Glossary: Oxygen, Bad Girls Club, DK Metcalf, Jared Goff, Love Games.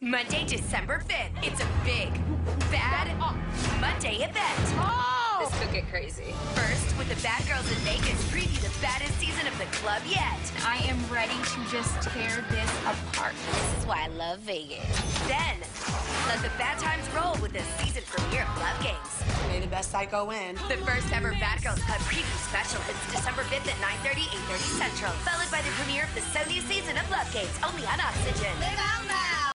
Monday, December 5th. It's a big, bad Monday event. Oh! This could get crazy. First, with the Bad Girls in Vegas, preview the baddest season of the club yet. I am ready to just tear this apart. This is why I love Vegas. Then, let the bad times roll with the season premiere of Love Games. May the best psycho win. The first ever Bad Girls Club preview special is December 5th at 9:30, 8:30 Central. Followed by the premiere of the 70th season of Love Games, only on Oxygen. Live out loud!